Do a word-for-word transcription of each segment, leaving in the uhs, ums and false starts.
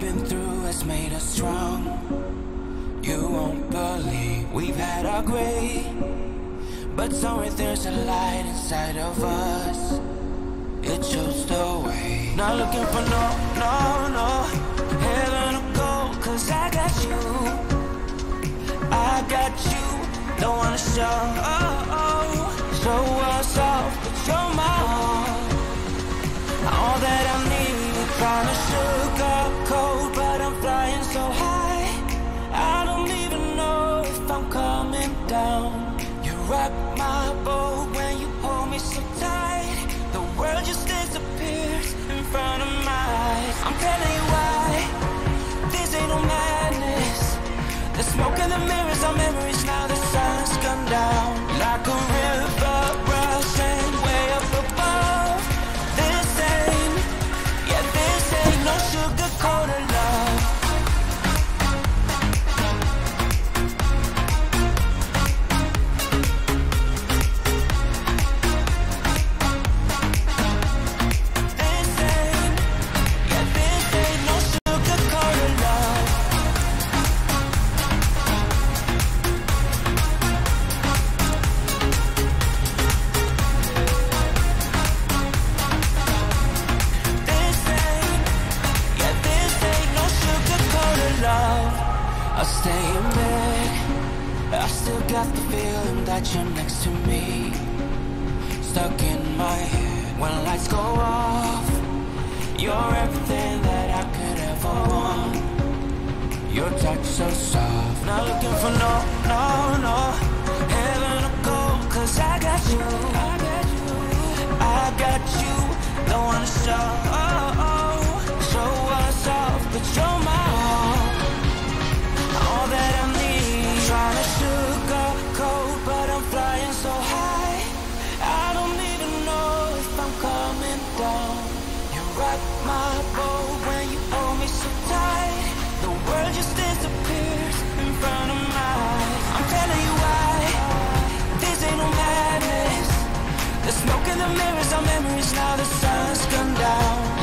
been through has made us strong. You won't believe we've had our grey, but somewhere there's a light inside of us. It shows the way. Not looking for no, no, no heaven or gold, cause I got you, I got you. Don't wanna show, oh, oh, show us off, but you're my all. All that I need, I'm trying to sugar coat, but I'm flying so high, I don't even know if I'm coming down. You rock my boat when you hold me so tight. The world just disappears in front of my eyes. I'm telling you why, this ain't no madness. The smoke in the mirrors are memories, now the sun's come down. Like a river rushing way up above. No sugar coated love. This ain't, yeah, this ain't no sugar coated love. I'll stay in bed, I still got the feeling that you're next to me. Stuck in my head, when lights go off, you're everything that I could ever want. Your touch so soft, not looking for no, no, no heaven or gold, cause I got you, I got you, I got you. Don't wanna show, oh, oh, show us off, but you're my all. All that I need, trying to sugarcoat, but I'm flying so high, I don't even know if I'm coming down. You rock my boat when you hold me so tight. The world just disappears in front of my eyes. I'm telling you why, this ain't no madness. The smoke in the mirrors are memories, now the sun's come down.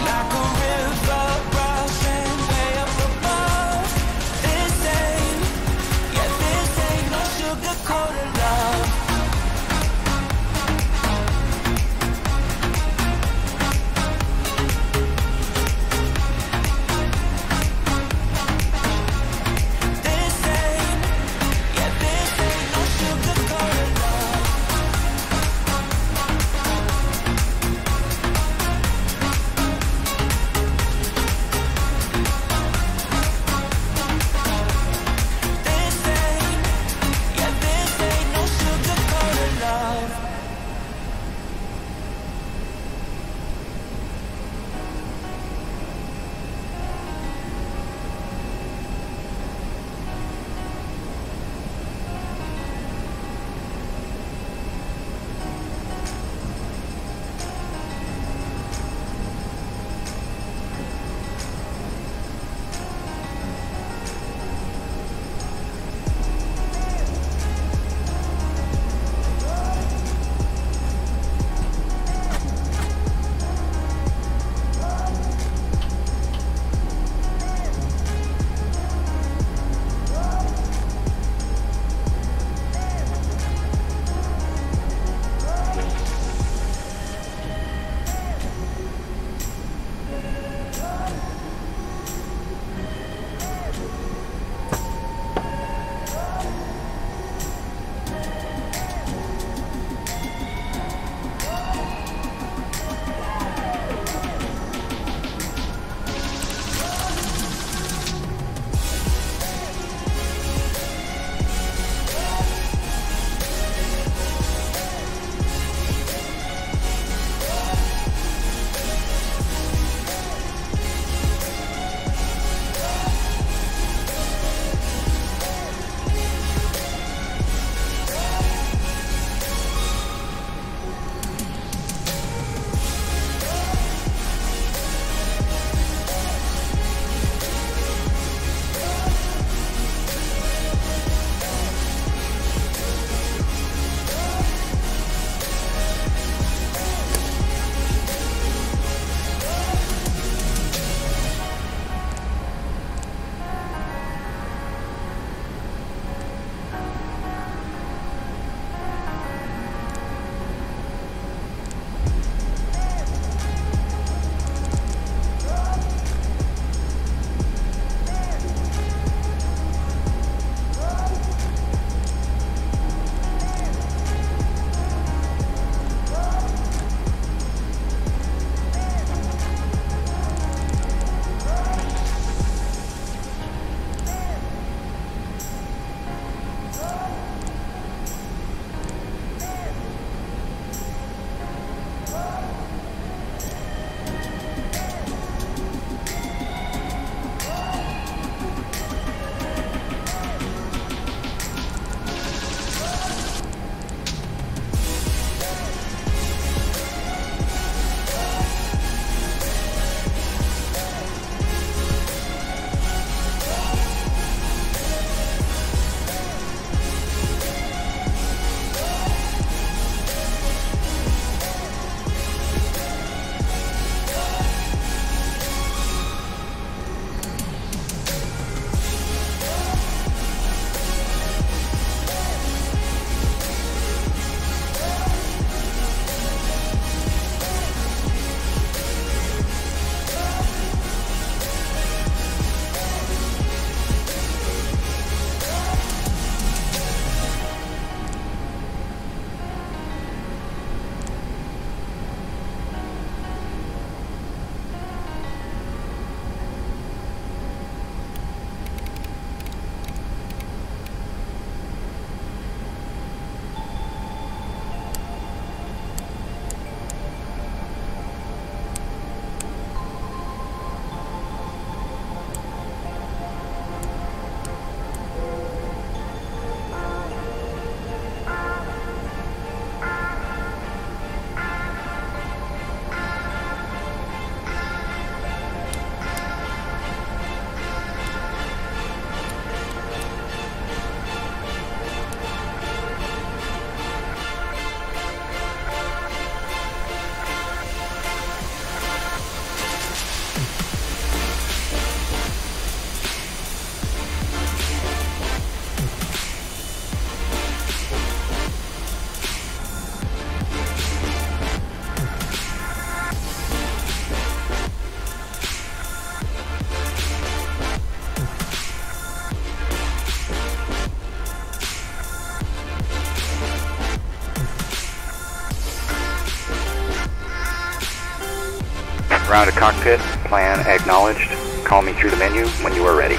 Round to cockpit, plan acknowledged. Call me through the menu when you are ready.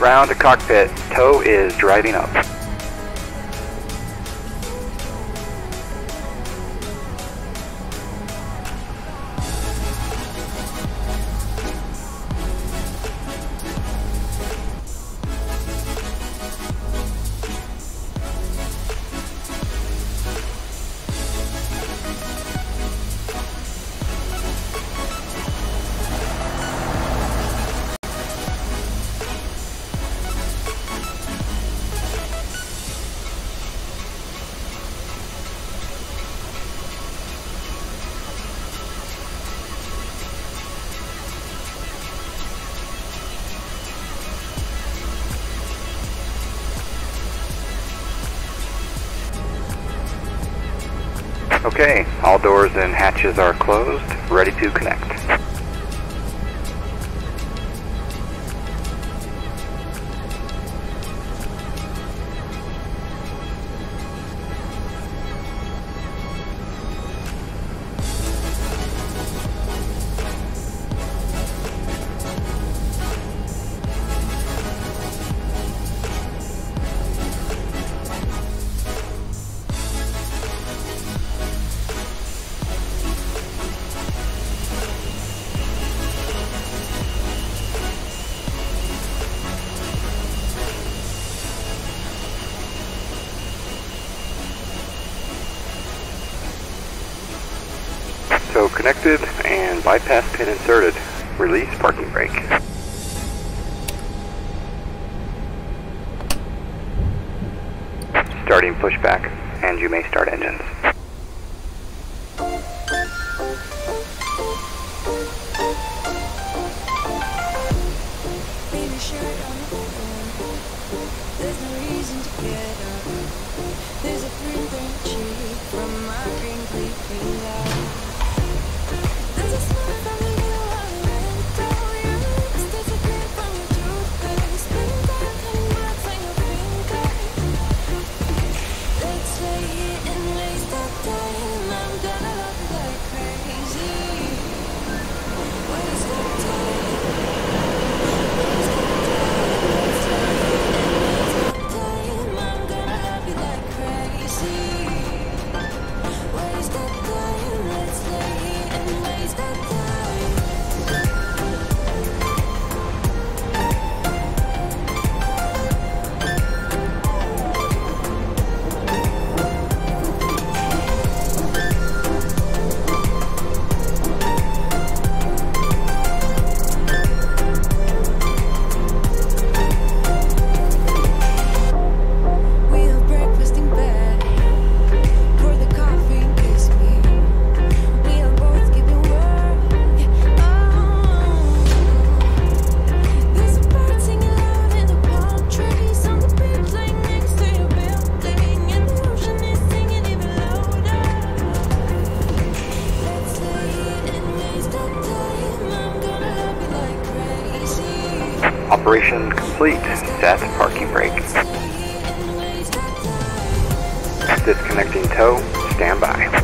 Round to cockpit, tow is driving up. Okay, all doors and hatches are closed, ready to connect. So connected and bypass pin inserted. Release parking brake. Starting pushback, and you may start engines. Let's play and raise that Operation complete. Set parking brake. Disconnecting tow. Stand by.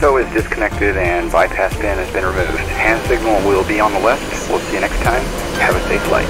Tow is disconnected and bypass pin has been removed. Hand signal will be on the left. We'll see you next time. Have a safe flight.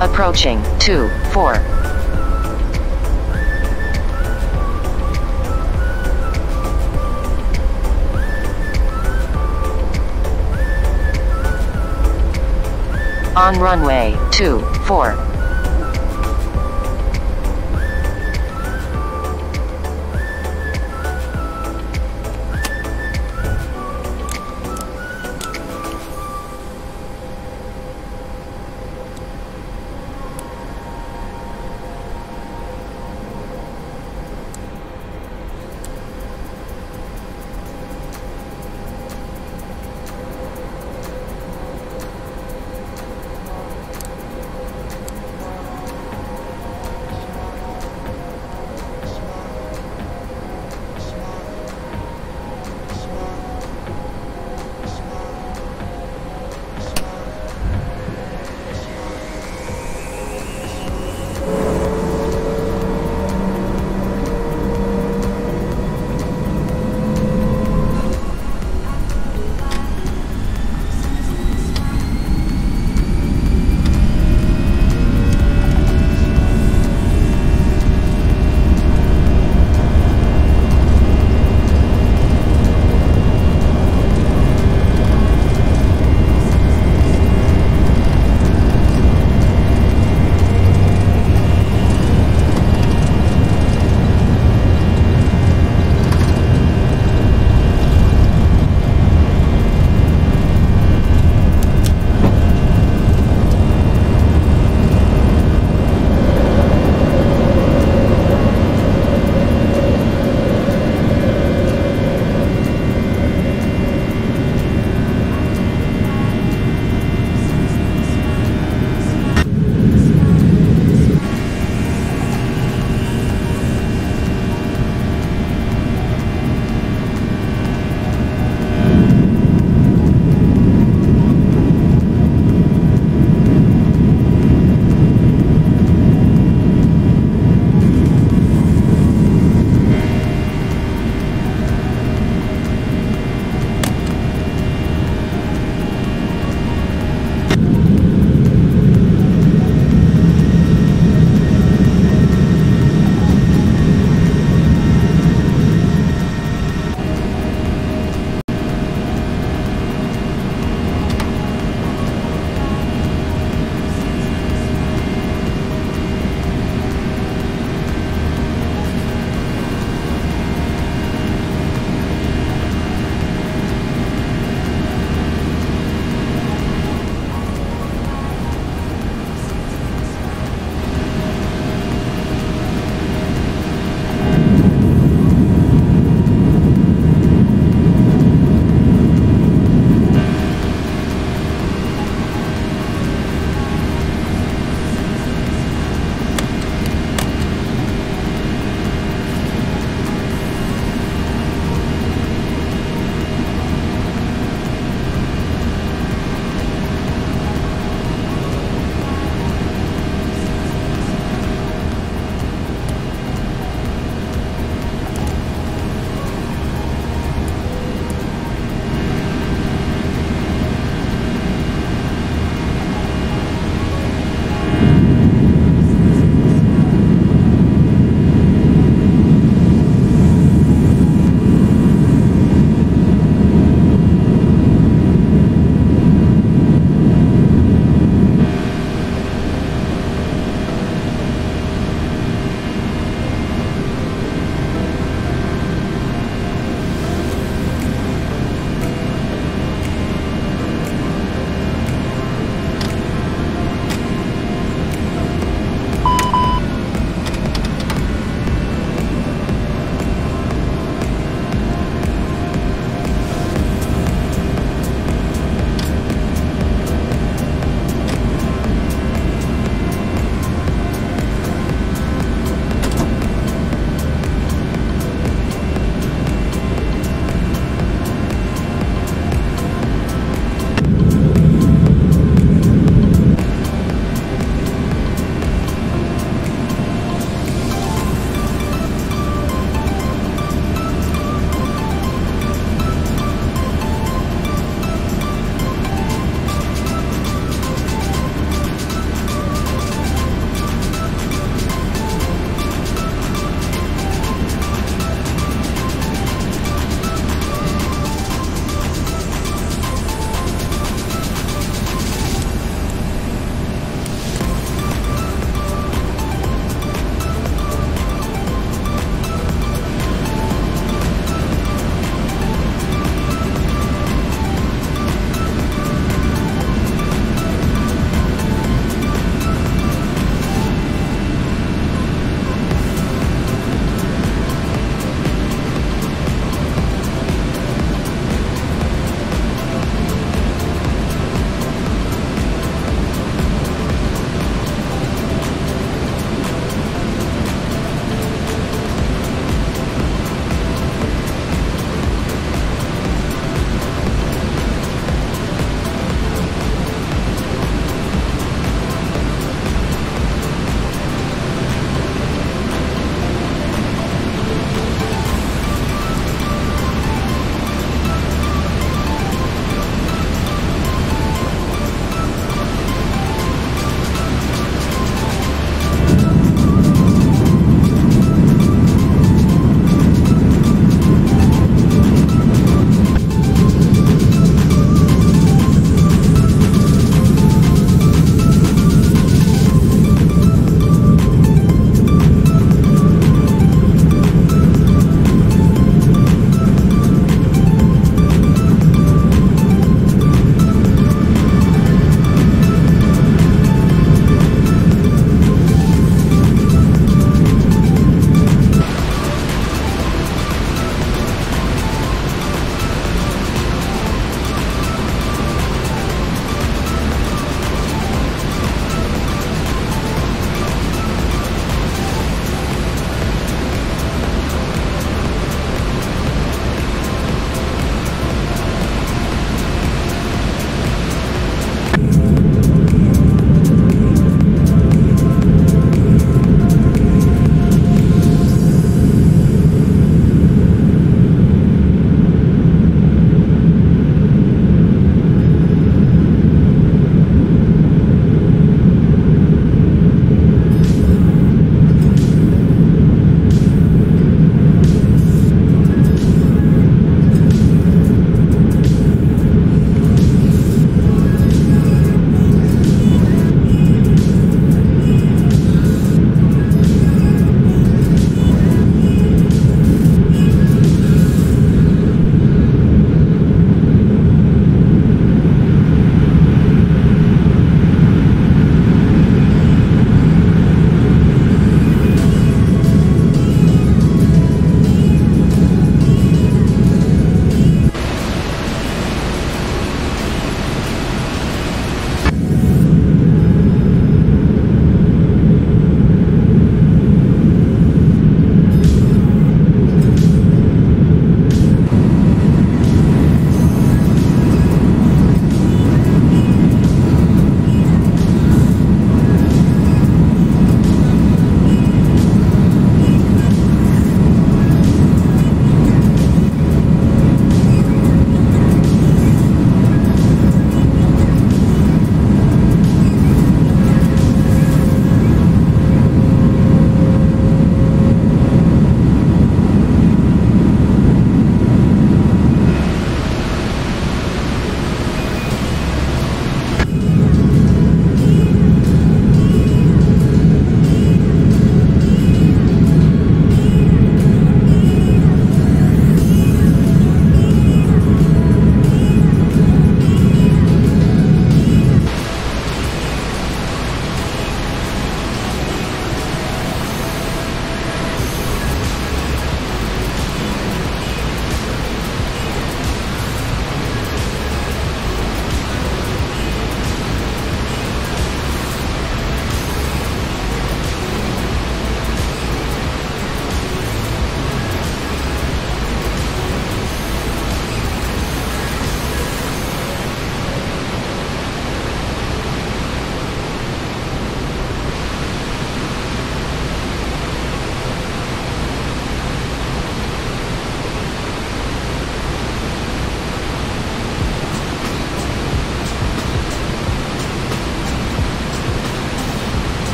Approaching two four. On runway two four.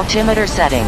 altimeter setting.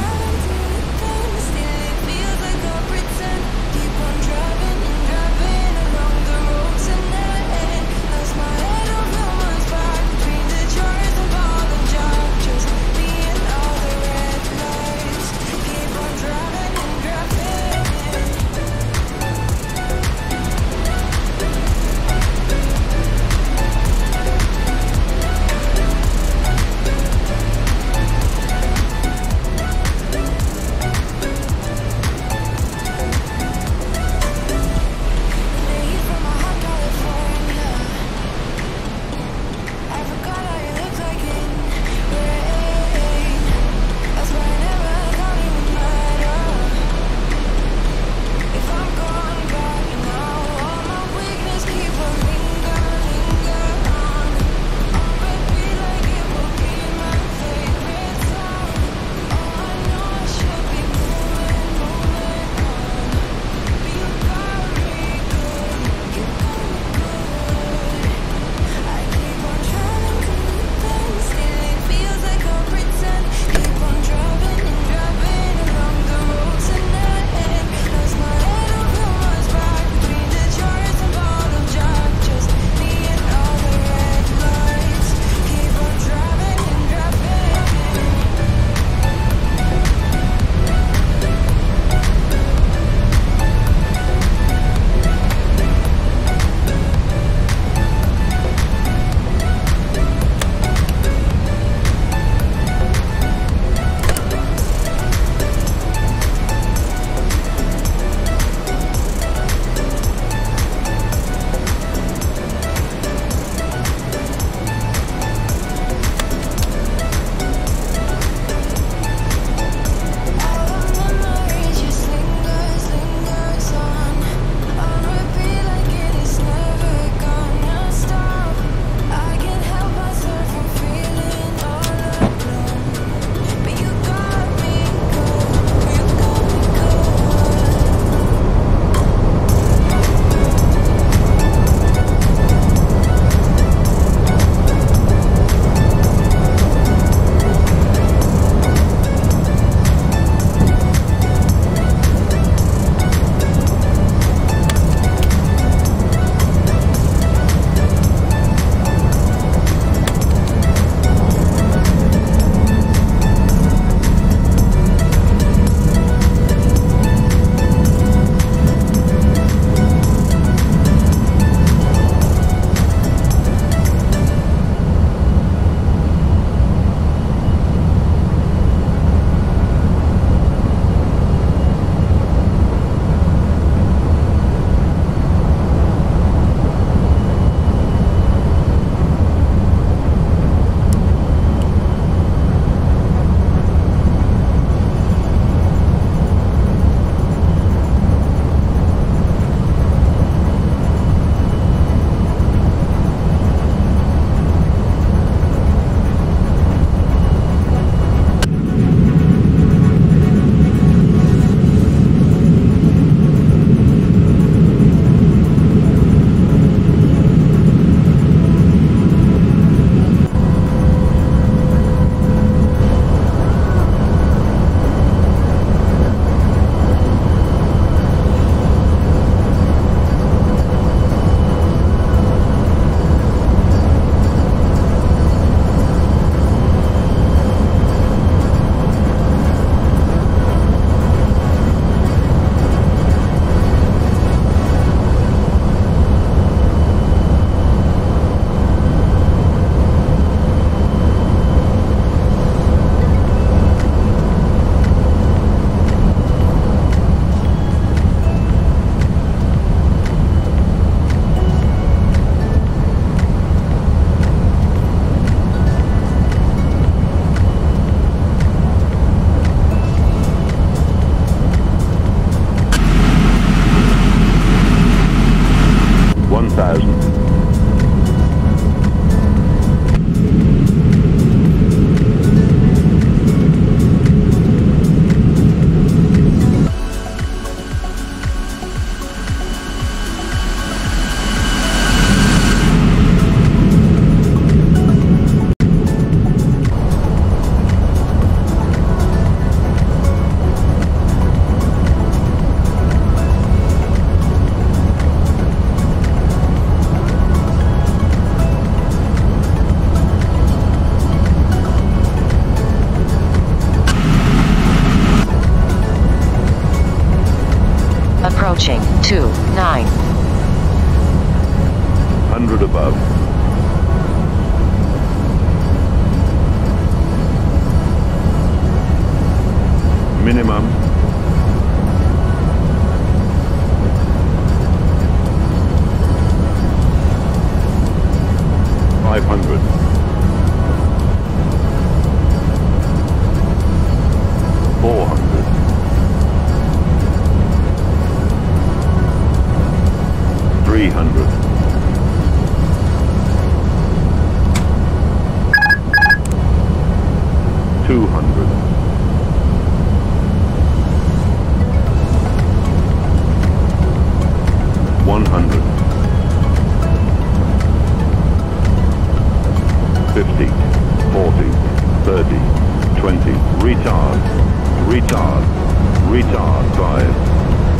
approaching two nine. one hundred above. Minimum. five hundred. fifty, forty, thirty, twenty, retard, retard, retard, five.